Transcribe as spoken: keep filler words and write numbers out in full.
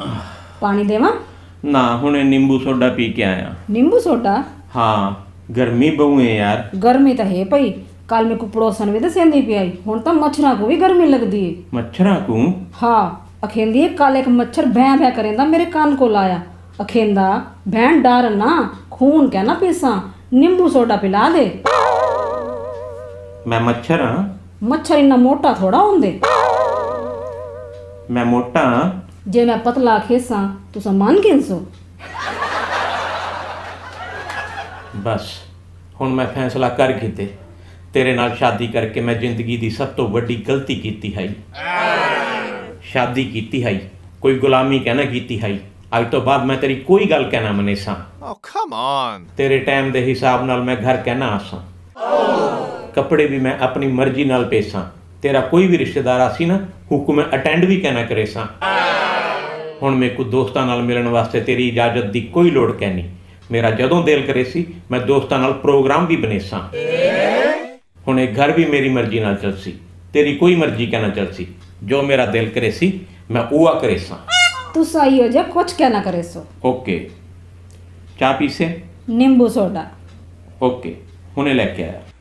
पानी देवा ना हुने नींबू सोडा पी के आया। नींबू सोडा? हाँ, गर्मी बहु है यार। गर्मी तो है भाई, कल में को पड़ोसन वे तो सेंदी पी आई, हुन तो मच्छरा को भी गर्मी लगदी है। मच्छरा को? हाँ, अखेंदी है कल एक मच्छर भैं भैं करेंदा मेरे कान को लाया, अखेंदा भैं डार ना खून क्या ना पीसा, नींबू सोडा पिला दे। मैं मच्छर हां? मच्छर इन्ना मोटा थोड़ा होंदे। मैं मोटा हां? जे मैं पतला खेसा तुसा मान किनसो? बस हुन मैं फैसला कर कीते, तेरे नाल शादी करके मैं जिंदगी दी सब तो वड्डी गलती कीती है। शादी कीती है, कोई गुलामी कहना कीती है। अज तो बाद मैं तेरी कोई गल कहना मनेसा। oh, come on. तेरे टाइम दे हिसाब नाल मैं घर कहना आसा। oh. कपड़े भी मैं अपनी मर्जी नाल पेसा। तेरा कोई भी रिश्तेदार आसी ना हुकुम अटेंड भी कहना करेसा। oh. हुण मेरे को दोस्तां नाल मिलन वास्ते तेरी इजाजत दी कोई लोड़ कहनी। मेरा जदों दिल करे सी मैं दोस्तां नाल प्रोग्राम भी बनेसा। yeah. हुण एक घर भी मेरी मर्जी नाल चलसी, तेरी कोई मर्जी कहना चलसी। जो मेरा दिल करे सी मैं उआ करेसा। तू सही हो जा, कुछ क्या ना करे सो। ओके, चाय पीसे? नींबू सोडा। ओके, हुने लेके आया।